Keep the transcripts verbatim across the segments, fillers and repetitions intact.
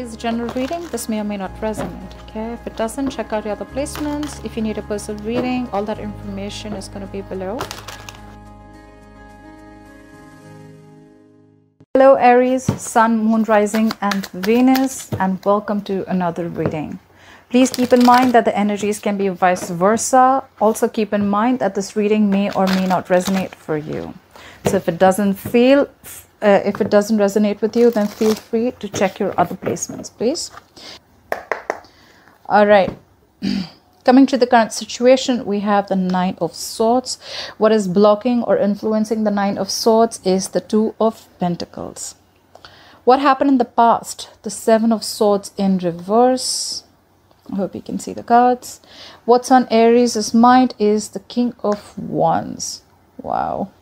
is a general reading. This may or may not resonate, okay? If it doesn't, check out your other placements. If you need a personal reading, all that information is going to be below. Hello Aries, Sun, Moon, Rising and Venus, and welcome to another reading. Please keep in mind that the energies can be vice versa. Also keep in mind that this reading may or may not resonate for you. So if it doesn't feel, uh, if it doesn't resonate with you, then feel free to check your other placements, please. All right. Coming to the current situation, we have the Nine of Swords. What is blocking or influencing the Nine of Swords is the Two of Pentacles. What happened in the past? The Seven of Swords in reverse. I hope you can see the cards. What's on Aries' mind is the King of Wands. Wow.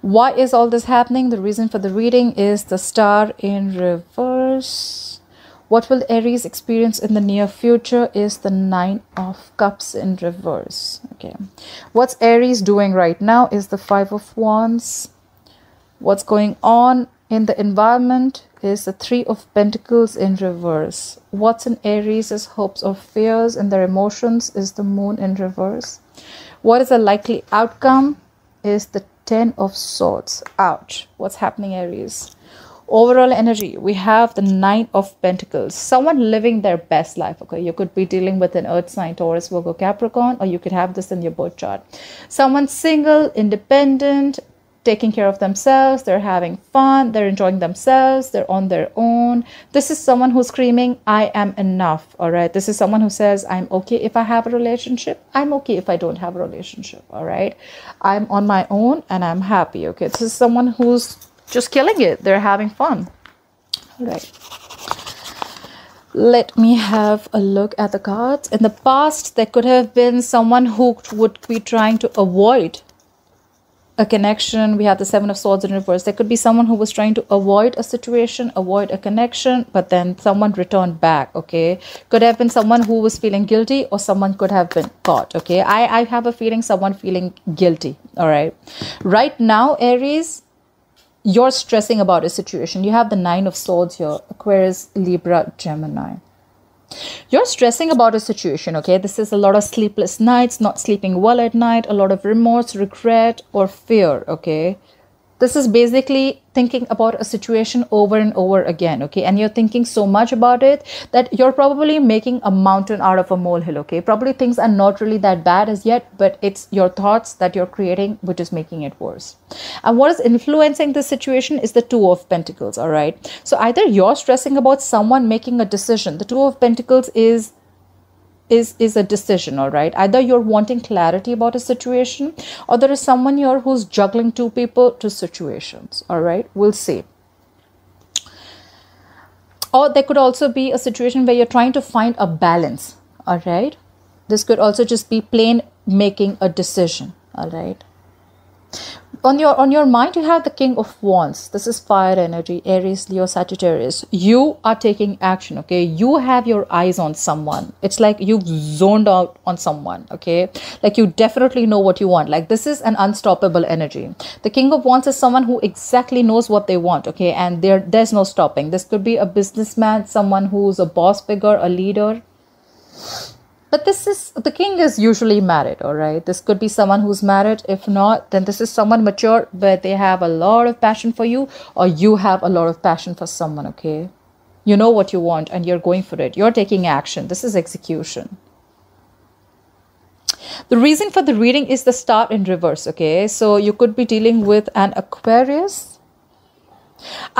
Why is all this happening? The reason for the reading is the Star in reverse. What will Aries experience in the near future is the Nine of Cups in reverse. Okay. What's Aries doing right now is the Five of Wands. What's going on in the environment is the Three of Pentacles in reverse. What's in Aries' hopes or fears and their emotions is the Moon in reverse. What is a likely outcome is the Ten of Swords. Ouch. What's happening, Aries? Overall energy, we have the Nine of Pentacles. Someone living their best life, okay? You could be dealing with an earth sign, Taurus, Virgo, Capricorn, or you could have this in your birth chart. Someone single, independent, taking care of themselves. They're having fun. They're enjoying themselves. They're on their own. This is someone who's screaming, I am enough, all right? This is someone who says, I'm okay if I have a relationship. I'm okay if I don't have a relationship, all right? I'm on my own and I'm happy, okay? This is someone who's just killing it. They're having fun. All right. Let me have a look at the cards. In the past, there could have been someone who would be trying to avoid a connection. We have the Seven of Swords in reverse. There could be someone who was trying to avoid a situation, avoid a connection, but then someone returned back, okay? Could have been someone who was feeling guilty, or someone could have been caught, okay? I, I have a feeling someone feeling guilty, all right? Right now, Aries, you're stressing about a situation. You have the Nine of Swords here, Aquarius, Libra, Gemini. You're stressing about a situation, okay? This is a lot of sleepless nights, not sleeping well at night, a lot of remorse, regret, or fear, okay? This is basically thinking about a situation over and over again, okay? And you're thinking so much about it that you're probably making a mountain out of a molehill, okay? Probably things are not really that bad as yet, but it's your thoughts that you're creating which is making it worse. And what is influencing this situation is the Two of Pentacles, all right? So either you're stressing about someone making a decision. The Two of Pentacles is Is, is a decision, all right? Either you're wanting clarity about a situation, or there is someone here who's juggling two people, two situations, all right? We'll see. Or there could also be a situation where you're trying to find a balance, all right? This could also just be plain making a decision, all right? On your, on your mind, you have the King of Wands. This is fire energy, Aries, Leo, Sagittarius. You are taking action, okay? You have your eyes on someone. It's like you've zoned out on someone, okay? Like you definitely know what you want. Like this is an unstoppable energy. The King of Wands is someone who exactly knows what they want, okay? And there, there's no stopping. This could be a businessman, someone who's a boss figure, a leader. But this is, the king is usually married, all right? This could be someone who's married. If not, then this is someone mature, but they have a lot of passion for you, or you have a lot of passion for someone, okay? You know what you want and you're going for it. You're taking action. This is execution. The reason for the reading is the Star in reverse, okay? So you could be dealing with an Aquarius.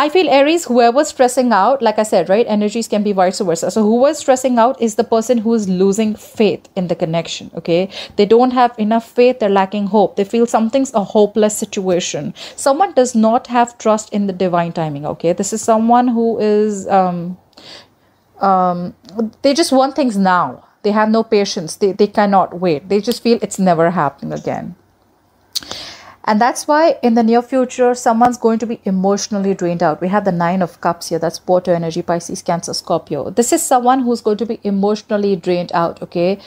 I feel Aries, whoever's stressing out, like I said, right, energies can be vice versa. So whoever's stressing out is the person who's losing faith in the connection, okay? They don't have enough faith. They're lacking hope. They feel something's a hopeless situation. Someone does not have trust in the divine timing, okay? This is someone who is, um, um, they just want things now. They have no patience. They, they cannot wait. They just feel it's never happening again. And that's why in the near future, someone's going to be emotionally drained out. We have the Nine of Cups here. That's water energy, Pisces, Cancer, Scorpio. This is someone who's going to be emotionally drained out, okay?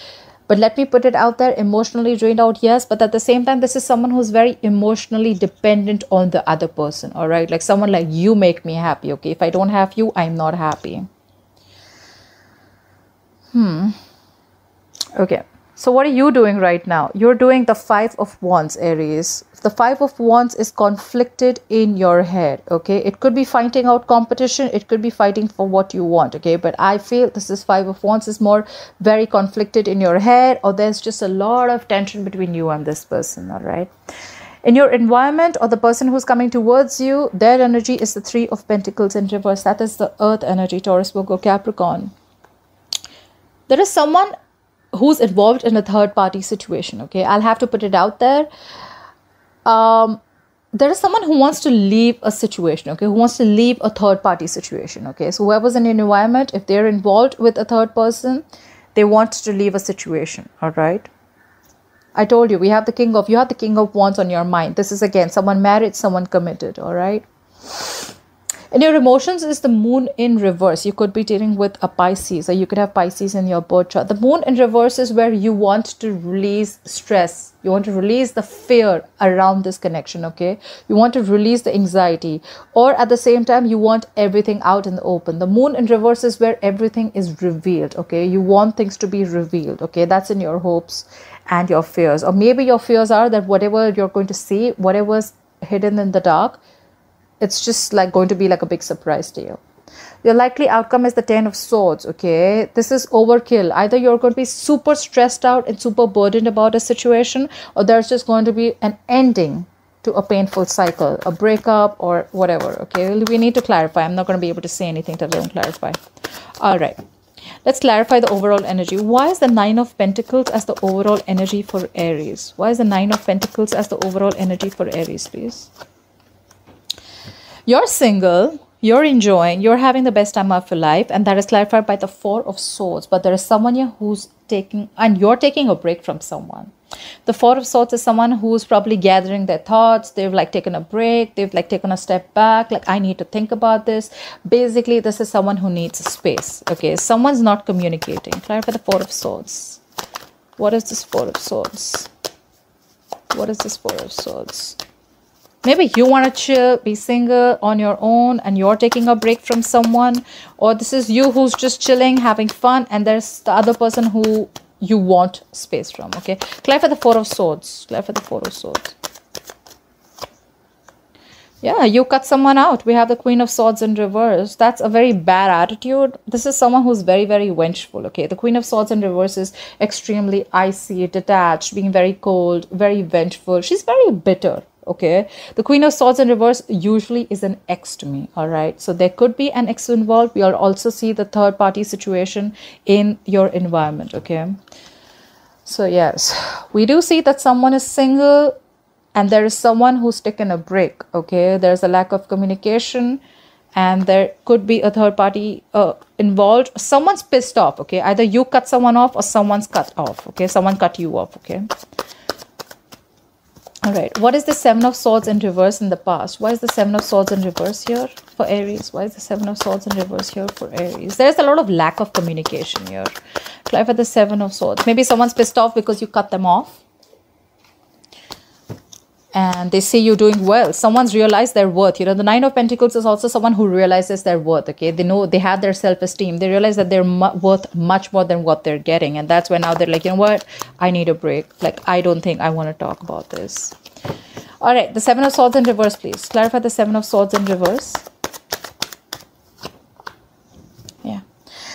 But let me put it out there, emotionally drained out, yes. But at the same time, this is someone who's very emotionally dependent on the other person, all right? Like someone like, you make me happy, okay? If I don't have you, I'm not happy. Hmm. Okay. So what are you doing right now? You're doing the Five of Wands, Aries. The Five of Wands is conflicted in your head, okay? It could be fighting out competition. It could be fighting for what you want, okay? But I feel this is Five of Wands is more very conflicted in your head, or there's just a lot of tension between you and this person, all right? In your environment or the person who's coming towards you, their energy is the Three of Pentacles in reverse. That is the earth energy, Taurus, Virgo, Capricorn. There is someone who's involved in a third party situation, okay? I'll have to put it out there. Um, there is someone who wants to leave a situation, okay? Who wants to leave a third party situation, okay? So whoever's in your environment, if they're involved with a third person, they want to leave a situation, all right? I told you, we have the king of, you have the King of Wands on your mind. This is again, someone married, someone committed, all right? In your emotions is the moon in reverse. You could be dealing with a Pisces, or you could have Pisces in your birth chart. The moon in reverse is where you want to release stress. You want to release the fear around this connection, okay? You want to release the anxiety. Or at the same time, you want everything out in the open. The moon in reverse is where everything is revealed, okay? You want things to be revealed, okay? That's in your hopes and your fears. Or maybe your fears are that whatever you're going to see, whatever's hidden in the dark, it's just like going to be like a big surprise to you. Your likely outcome is the Ten of Swords, okay? This is overkill. Either you're going to be super stressed out and super burdened about a situation, or there's just going to be an ending to a painful cycle, a breakup or whatever, okay? We need to clarify. I'm not going to be able to say anything till I don't clarify. All right. Let's clarify the overall energy. Why is the Nine of Pentacles as the overall energy for Aries? Why is the Nine of Pentacles as the overall energy for Aries, please? You're single, you're enjoying, you're having the best time of your life, and that is clarified by the Four of Swords. But there is someone here who's taking, and you're taking a break from someone. The Four of Swords is someone who's probably gathering their thoughts. They've like taken a break. They've like taken a step back. Like, I need to think about this. Basically, this is someone who needs space. Okay, someone's not communicating. Clarify the Four of Swords. What is this Four of Swords? What is this Four of Swords? Maybe you want to chill, be single on your own, and you're taking a break from someone. Or this is you who's just chilling, having fun, and there's the other person who you want space from, okay? Clarify the Four of Swords. Clarify the Four of Swords. Yeah, you cut someone out. We have the Queen of Swords in reverse. That's a very bad attitude. This is someone who's very, very vengeful, okay? The Queen of Swords in reverse is extremely icy, detached, being very cold, very vengeful. She's very bitter. Okay, the Queen of Swords in reverse usually is an ex to me, all right? So there could be an ex involved. We'll also see the third party situation in your environment, okay? So yes, we do see that someone is single and there is someone who's taken a break, okay? There's a lack of communication and there could be a third party uh, involved. Someone's pissed off, okay? Either you cut someone off or someone's cut off, okay? Someone cut you off, okay? All right, what is the Seven of Swords in reverse in the past? Why is the Seven of Swords in reverse here for Aries? Why is the Seven of Swords in reverse here for Aries? There's a lot of lack of communication here. Clarify the Seven of Swords. Maybe someone's pissed off because you cut them off. And they see you doing well. Someone's realized their worth. You know, the Nine of Pentacles is also someone who realizes their worth, okay? They know they have their self-esteem. They realize that they're mu worth much more than what they're getting. And that's when now they're like, you know what? I need a break. Like, I don't think I want to talk about this. All right, the Seven of Swords in reverse, please. Clarify the Seven of Swords in reverse. Yeah.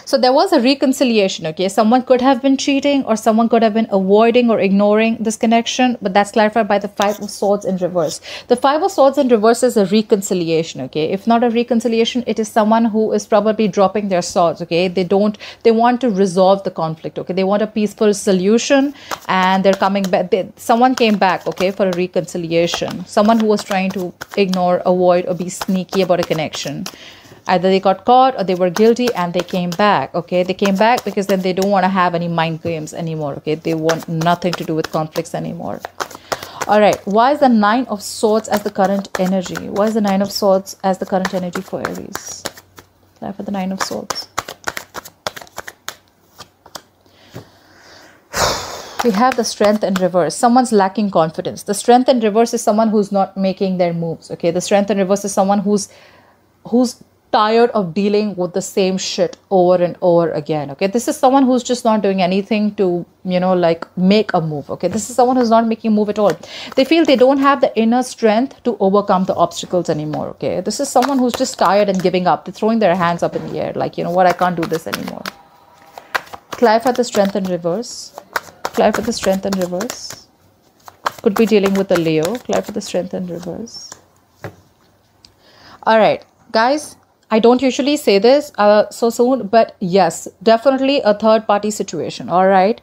So there was a reconciliation, okay? Someone could have been cheating or someone could have been avoiding or ignoring this connection, but that's clarified by the Five of Swords in reverse. The Five of Swords in reverse is a reconciliation, okay? If not a reconciliation, it is someone who is probably dropping their swords, okay? They don't, they want to resolve the conflict, okay? They want a peaceful solution and they're coming back. They, someone came back, okay, for a reconciliation. Someone who was trying to ignore, avoid, or be sneaky about a connection. Either they got caught or they were guilty and they came back, okay? They came back because then they don't want to have any mind games anymore, okay? They want nothing to do with conflicts anymore. All right, why is the Nine of Swords as the current energy? Why is the Nine of Swords as the current energy for Aries? Life of the Nine of Swords. We have the Strength in reverse. Someone's lacking confidence. The Strength in reverse is someone who's not making their moves, okay? The Strength in reverse is someone who's who's tired of dealing with the same shit over and over again. Okay, this is someone who's just not doing anything to, you know, like make a move. Okay, this is someone who's not making a move at all. They feel they don't have the inner strength to overcome the obstacles anymore. Okay, this is someone who's just tired and giving up. They're throwing their hands up in the air like, you know what, I can't do this anymore. Clarify the strength in reverse. Clarify the strength in reverse. Could be dealing with a Leo. Clarify the strength in reverse. All right, guys. I don't usually say this uh, so soon, but yes, definitely a third party situation. All right.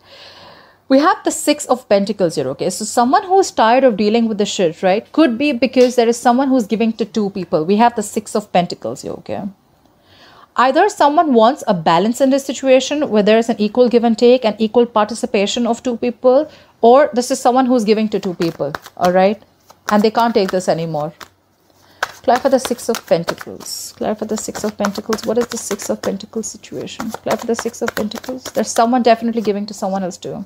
We have the Six of Pentacles here. Okay. So someone who's tired of dealing with the shit, right? Could be because there is someone who's giving to two people. We have the Six of Pentacles here. Okay. Either someone wants a balance in this situation where there is an equal give and take and equal participation of two people, or this is someone who's giving to two people. All right. And they can't take this anymore. Clarify the Six of Pentacles. Clarify the Six of Pentacles. What is the Six of Pentacles situation? Clarify the Six of Pentacles. There's someone definitely giving to someone else too.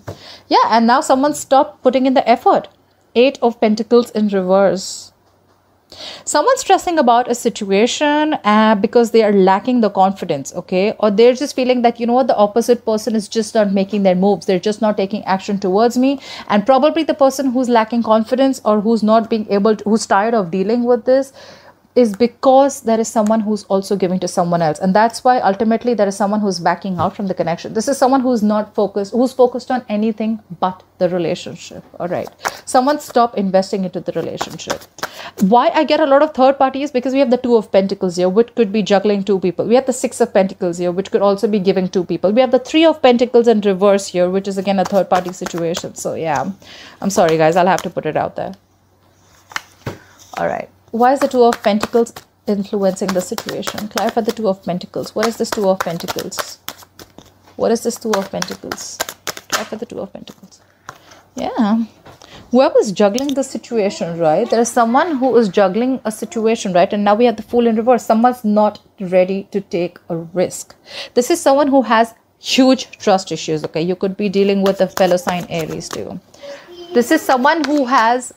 Yeah, and now someone stopped putting in the effort. Eight of Pentacles in reverse. Someone's stressing about a situation uh, because they are lacking the confidence, okay? Or they're just feeling that, you know what, the opposite person is just not making their moves. They're just not taking action towards me. And probably the person who's lacking confidence or who's not being able to, who's tired of dealing with this, is because there is someone who's also giving to someone else, and that's why ultimately there is someone who's backing out from the connection. This is someone who's not focused, who's focused on anything but the relationship. All right, someone stop investing into the relationship. Why I get a lot of third parties, because we have the Two of Pentacles here, which could be juggling two people. We have the Six of Pentacles here, which could also be giving two people. We have the Three of Pentacles in reverse here, which is again a third party situation. So yeah, I'm sorry guys, I'll have to put it out there. All right. Why is the Two of Pentacles influencing the situation? Clarify the Two of Pentacles. What is this Two of Pentacles? What is this Two of Pentacles? Clarify the Two of Pentacles. Yeah. Whoever's juggling the situation, right? There is someone who is juggling a situation, right? And now we have the Fool in reverse. Someone's not ready to take a risk. This is someone who has huge trust issues, okay? You could be dealing with a fellow sign Aries too. This is someone who has...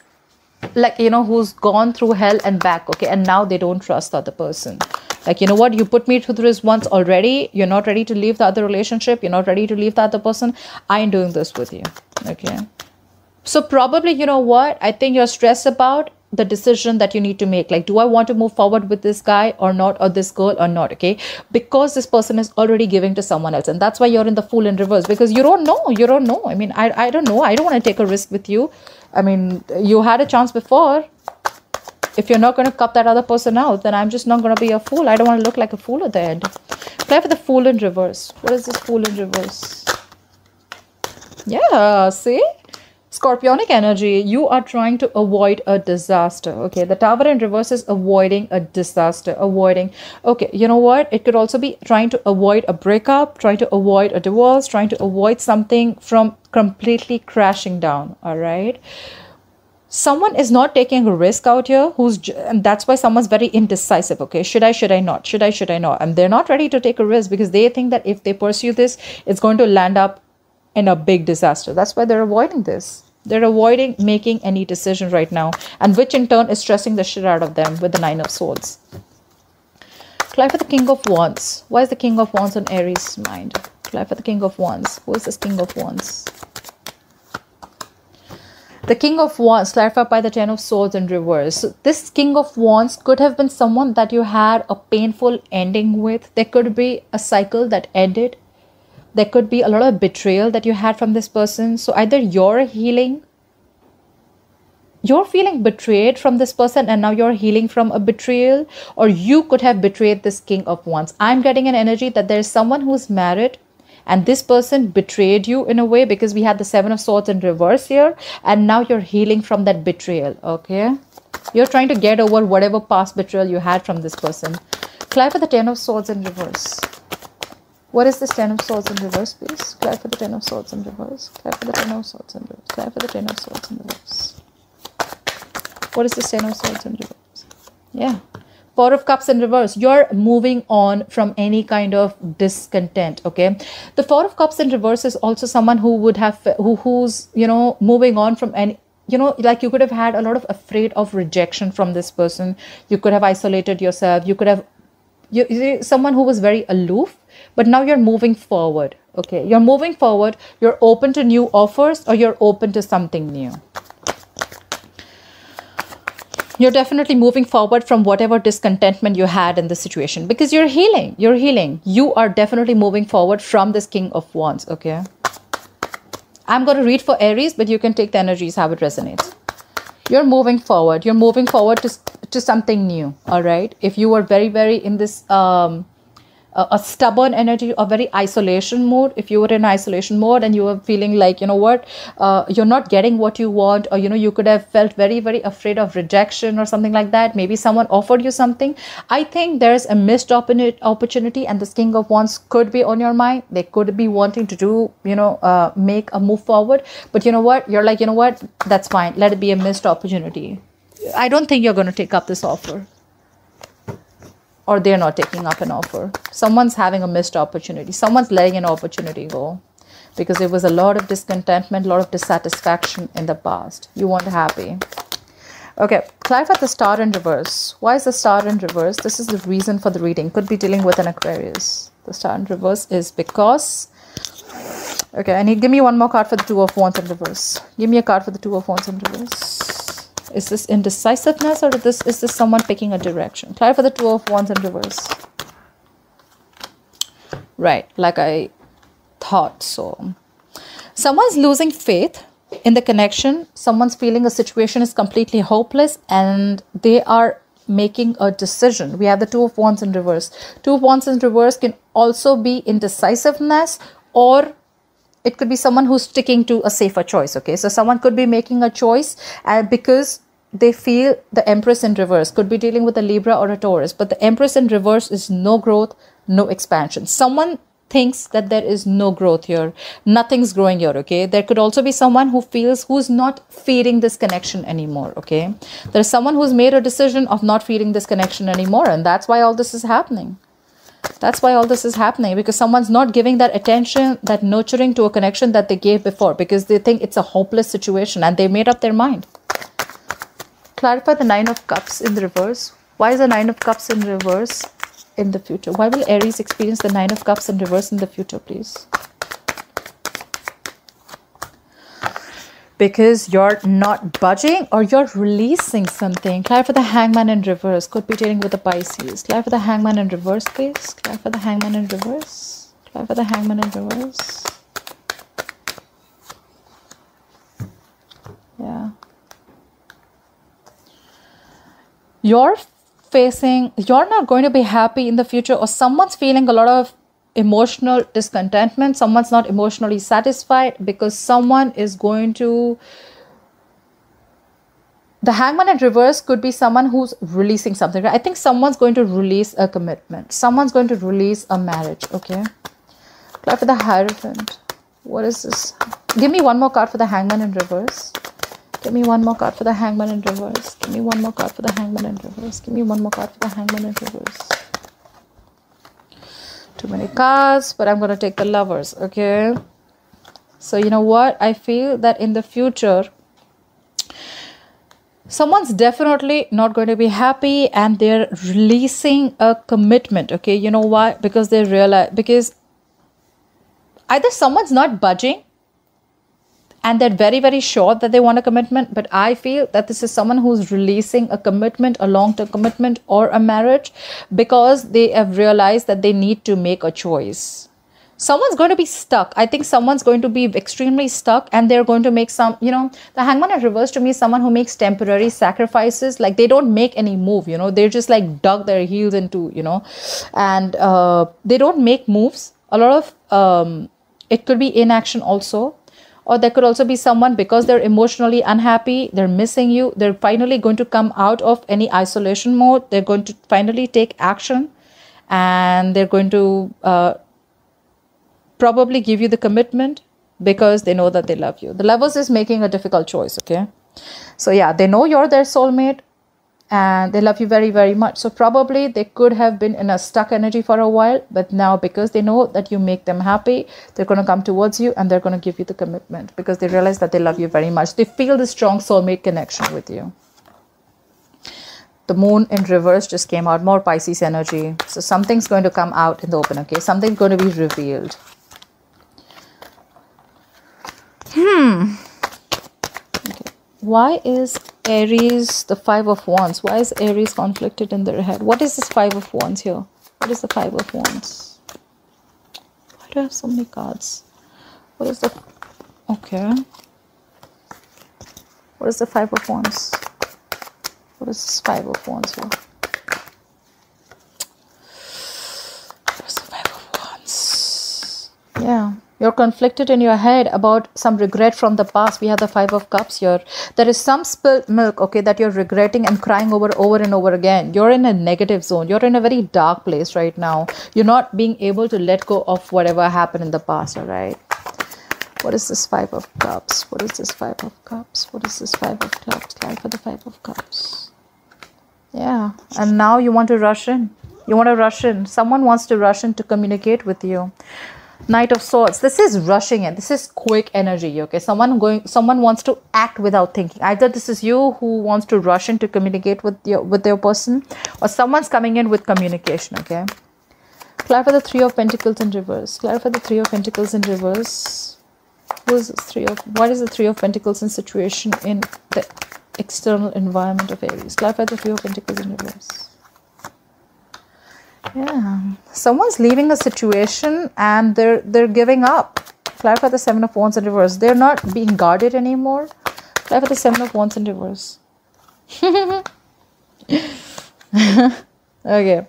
like, you know, who's gone through hell and back, okay, and now they don't trust the other person. Like, you know what, you put me through this once already, you're not ready to leave the other relationship, you're not ready to leave the other person, I ain't doing this with you, okay? So probably, you know what, I think you're stressed about the decision that you need to make. Like, do I want to move forward with this guy or not, or this girl or not, okay? Because this person is already giving to someone else, and that's why you're in the Fool in reverse, because you don't know, you don't know. I mean, I, I don't know, I don't want to take a risk with you. I mean, you had a chance before. If you're not going to cut that other person out, then I'm just not going to be a fool. I don't want to look like a fool at the end. Play for the Fool in reverse. What is this Fool in reverse? Yeah, see? Scorpionic energy. You are trying to avoid a disaster. Okay, the Tower in reverse is avoiding a disaster. Avoiding. Okay, you know what? It could also be trying to avoid a breakup, trying to avoid a divorce, trying to avoid something from completely crashing down. All right. Someone is not taking a risk out here, who's, and that's why someone's very indecisive, okay? Should I, should I not? Should I, should I not? And they're not ready to take a risk because they think that if they pursue this, it's going to land up in a big disaster. That's why they're avoiding this. They're avoiding making any decision right now, and which in turn is stressing the shit out of them with the Nine of Swords. Clarify for the King of Wands. Why is the King of Wands on Aries' mind? Clarify for the King of Wands. Who is this King of Wands? The King of Wands, clarified by the Ten of Swords in reverse. So this King of Wands could have been someone that you had a painful ending with. There could be a cycle that ended. There could be a lot of betrayal that you had from this person. So either you're healing, you're feeling betrayed from this person, and now you're healing from a betrayal, or you could have betrayed this King of Wands. I'm getting an energy that there's someone who's married, and this person betrayed you in a way, because we had the Seven of Swords in reverse here, and now you're healing from that betrayal, okay? You're trying to get over whatever past betrayal you had from this person. Clarify the Ten of Swords in reverse. What is this Ten of Swords in reverse, please? Clarify the Ten of Swords in reverse. Clarify the Ten of Swords in reverse. Clarify the Ten of Swords in reverse. What is this Ten of Swords in reverse? Yeah. Four of Cups in reverse. You're moving on from any kind of discontent, okay? The Four of Cups in reverse is also someone who would have, who, who's, you know, moving on from any, you know, like you could have had a lot of afraid of rejection from this person. You could have isolated yourself. You could have you, you're someone who was very aloof, but now you're moving forward. Okay, you're moving forward. You're open to new offers, or you're open to something new. You're definitely moving forward from whatever discontentment you had in this situation, because you're healing. You're healing. You are definitely moving forward from this King of Wands. Okay. I'm going to read for Aries, but you can take the energies, how it resonates. You're moving forward. You're moving forward to, to something new. All right. If you were very, very in this um, a, a stubborn energy or very isolation mode, if you were in isolation mode and you were feeling like, you know what, uh, you're not getting what you want, or, you know, you could have felt very, very afraid of rejection or something like that. Maybe someone offered you something. I think there's a missed opportunity, and this King of Wands could be on your mind. They could be wanting to do, you know, uh, make a move forward. But you know what, you're like, you know what, that's fine. Let it be a missed opportunity. I don't think you're going to take up this offer. Or they're not taking up an offer. Someone's having a missed opportunity. Someone's letting an opportunity go. Because there was a lot of discontentment, a lot of dissatisfaction in the past. You weren't happy. Okay, clarify the star in reverse. Why is the star in reverse? This is the reason for the reading. Could be dealing with an Aquarius. The star in reverse is because... Okay, I need... Give me one more card for the Two of Wands in reverse. Give me a card for the Two of Wands in reverse. Is this indecisiveness, or is this, is this someone picking a direction? Clarify the Two of Wands in reverse. Right, like I thought so. Someone's losing faith in the connection. Someone's feeling a situation is completely hopeless, and they are making a decision. We have the Two of Wands in reverse. Two of Wands in reverse can also be indecisiveness, or it could be someone who's sticking to a safer choice, okay? So someone could be making a choice uh, because they feel the Empress in reverse. Could be dealing with a Libra or a Taurus. But the Empress in reverse is no growth, no expansion. Someone thinks that there is no growth here. Nothing's growing here, okay? There could also be someone who feels who's not feeding this connection anymore, okay? There's someone who's made a decision of not feeding this connection anymore. And that's why all this is happening. That's why all this is happening, because someone's not giving that attention, that nurturing to a connection that they gave before, because they think it's a hopeless situation and they made up their mind. Clarify the Nine of Cups in the reverse. Why is the Nine of Cups in reverse in the future? Why will Aries experience the Nine of Cups in reverse in the future, please? Because you're not budging, or you're releasing something. Clarify the Hangman in reverse. Could be dealing with the Pisces. Clarify the Hangman in reverse, please. Clarify the Hangman in reverse. Clarify the Hangman in reverse. Yeah. You're facing, you're not going to be happy in the future, or someone's feeling a lot of emotional discontentment. Someone's not emotionally satisfied, because someone is going to... The Hangman in reverse could be someone who's releasing something. I think someone's going to release a commitment. Someone's going to release a marriage. Okay. Clarify for the Hierophant. What is this? Give me one more card for the Hangman in reverse. Give me one more card for the Hangman in reverse. Give me one more card for the Hangman in reverse. Give me one more card for the Hangman in reverse. Too many cards, but I'm going to take the Lovers, okay? So, you know what? I feel that in the future, someone's definitely not going to be happy, and they're releasing a commitment, okay? You know why? Because they realize, because either someone's not budging, and they're very, very sure that they want a commitment. But I feel that this is someone who's releasing a commitment, a long-term commitment or a marriage, because they have realized that they need to make a choice. Someone's going to be stuck. I think someone's going to be extremely stuck, and they're going to make some, you know, the Hangman in reverse to me is someone who makes temporary sacrifices. Like, they don't make any move, you know, they're just like dug their heels into, you know, and uh, they don't make moves. A lot of, um, it could be inaction also. Or there could also be someone, because they're emotionally unhappy, they're missing you, they're finally going to come out of any isolation mode, they're going to finally take action, and they're going to uh, probably give you the commitment, because they know that they love you. The Lovers is making a difficult choice, okay? So yeah, they know you're their soulmate, and they love you very, very much. So probably they could have been in a stuck energy for a while. But now, because they know that you make them happy, they're going to come towards you, and they're going to give you the commitment, because they realize that they love you very much. They feel the strong soulmate connection with you. the moon in reverse just came out, more Pisces energy. So something's going to come out in the open, okay? Something's going to be revealed. Hmm. Okay. Why is Aries, the Five of Wands, why is Aries conflicted in their head? What is this Five of Wands here? What is the Five of Wands? Why do I have so many cards? What is the... Okay. What is the Five of Wands? What is this Five of Wands here? What is the Five of Wands? Yeah. You're conflicted in your head about some regret from the past. We have the Five of Cups here. There is some spilled milk, okay, that you're regretting and crying over, over and over again. You're in a negative zone. You're in a very dark place right now. You're not being able to let go of whatever happened in the past, all right? What is this Five of Cups? What is this Five of Cups? What is this Five of Cups? Life for the Five of Cups. Yeah. And now you want to rush in. You want to rush in. Someone wants to rush in to communicate with you. Knight of Swords. This is rushing in. This is quick energy, okay? Someone going someone wants to act without thinking. Either this is you who wants to rush in to communicate with your with your person, or someone's coming in with communication, okay? Clarify the Three of Pentacles in reverse. Clarify the Three of Pentacles in reverse. Who is this three of what is the Three of Pentacles in situation in the external environment of Aries? Clarify the Three of Pentacles in reverse. Yeah, someone's leaving a situation and they're they're giving up. Clarify the Seven of Wands in reverse. They're not being guarded anymore. Clarify the Seven of Wands in reverse. Okay.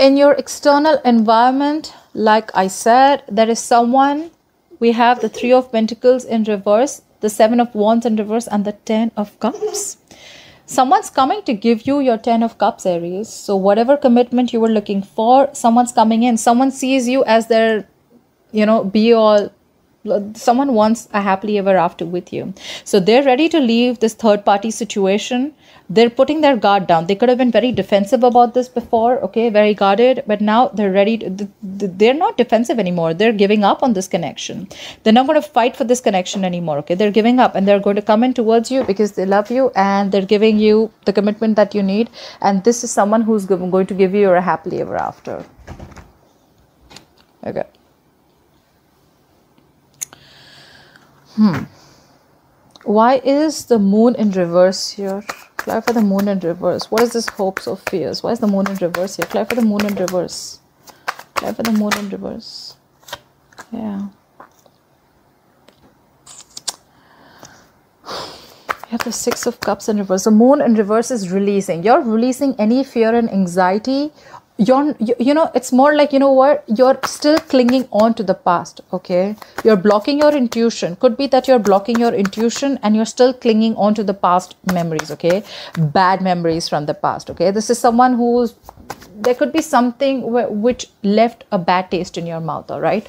In your external environment, like I said, there is someone. We have the Three of Pentacles in reverse, the Seven of Wands in reverse, and the Ten of Cups. Someone's coming to give you your Ten of Cups, Aries. So whatever commitment you were looking for, someone's coming in. Someone sees you as their, you know, be all. Someone wants a happily ever after with you. So they're ready to leave this third party situation. They're putting their guard down. They could have been very defensive about this before, okay, very guarded. But now they're ready. To, they're not defensive anymore. They're giving up on this connection. They're not going to fight for this connection anymore, okay. They're giving up and they're going to come in towards you because they love you and they're giving you the commitment that you need. And this is someone who's going to give you your happily ever after. Okay. Hmm. Why is the moon in reverse here? Clarify the moon in reverse. What is this hopes or fears? Why is the moon in reverse here? Clarify the moon in reverse. Clarify the moon in reverse. Yeah. You have the Six of Cups in reverse. The moon in reverse is releasing. You're releasing any fear and anxiety. You're, you, you know, it's more like, you know what, you're still clinging on to the past, okay? You're blocking your intuition. Could be that you're blocking your intuition and you're still clinging on to the past memories, okay? Bad memories from the past, okay? This is someone who's, there could be something wh which left a bad taste in your mouth, all right?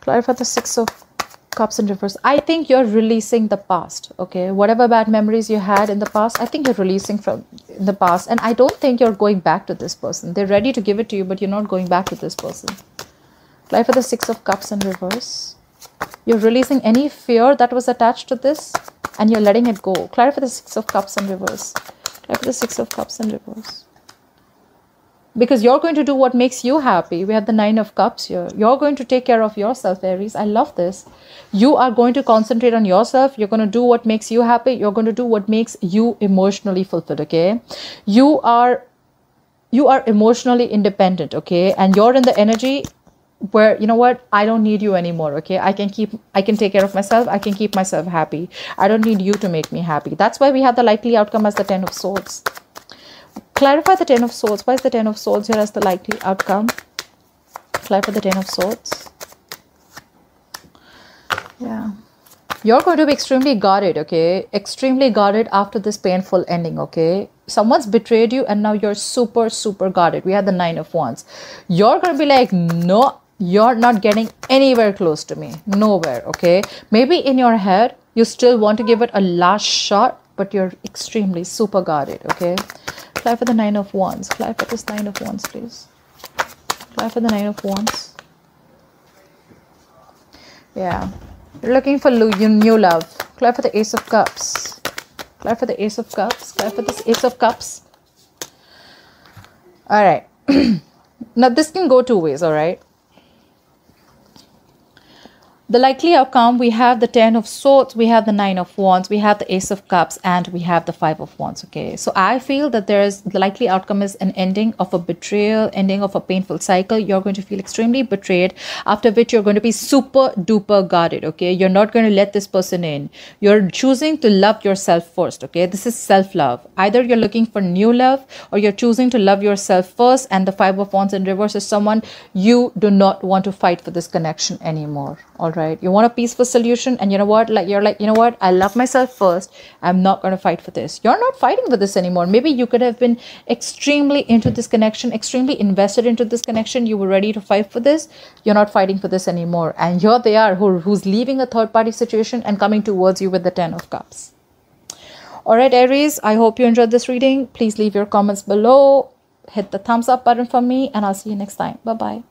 Clarify the Six of Cups in reverse. I think you're releasing the past, okay? Whatever bad memories you had in the past, I think you're releasing from the past, and I don't think you're going back to this person. They're ready to give it to you, but you're not going back to this person. Life for the Six of Cups in reverse. You're releasing any fear that was attached to this and you're letting it go. Clarify the Six of Cups in reverse. Clarify the Six of Cups in reverse. Because you're going to do what makes you happy. We have the Nine of Cups here. You're going to take care of yourself, Aries. I love this. You are going to concentrate on yourself. You're going to do what makes you happy. You're going to do what makes you emotionally fulfilled, okay? You are, you are emotionally independent, okay? And you're in the energy where, you know what, I don't need you anymore, okay? I can keep, I can take care of myself. I can keep myself happy. I don't need you to make me happy. That's why we have the likely outcome as the Ten of Swords. Clarify the Ten of Swords. Why is the Ten of Swords here as the likely outcome? Clarify the Ten of Swords. Yeah. You're going to be extremely guarded, okay? Extremely guarded after this painful ending, okay? Someone's betrayed you and now you're super, super guarded. We have the Nine of Wands. You're going to be like, no, you're not getting anywhere close to me. Nowhere, okay? Maybe in your head, you still want to give it a last shot, but you're extremely super guarded, okay? Fly for the Nine of Wands. Fly for this Nine of Wands, please. Fly for the Nine of Wands. Yeah. You're looking for new love. Clap for the Ace of Cups. Clap for the Ace of Cups. Clap for this Ace of Cups. All right. Now, this can go two ways, all right? The likely outcome, we have the Ten of Swords, we have the Nine of Wands, we have the Ace of Cups, and we have the Five of Wands, okay? So I feel that there is, the likely outcome is an ending of a betrayal, ending of a painful cycle. You're going to feel extremely betrayed, after which you're going to be super duper guarded, okay? You're not going to let this person in. You're choosing to love yourself first, okay? This is self-love. Either you're looking for new love, or you're choosing to love yourself first, and the Five of Wands in reverse is someone you do not want to fight for this connection anymore, all right? Right, you want a peaceful solution, and you know what, like you're like, you know what, I love myself first, I'm not going to fight for this. You're not fighting for this anymore. Maybe you could have been extremely into this connection, extremely invested into this connection, you were ready to fight for this, you're not fighting for this anymore, and here they are who, who's leaving a third party situation and coming towards you with the Ten of Cups. All right, Aries, I hope you enjoyed this reading. Please leave your comments below, hit the thumbs up button for me, and I'll see you next time. Bye bye.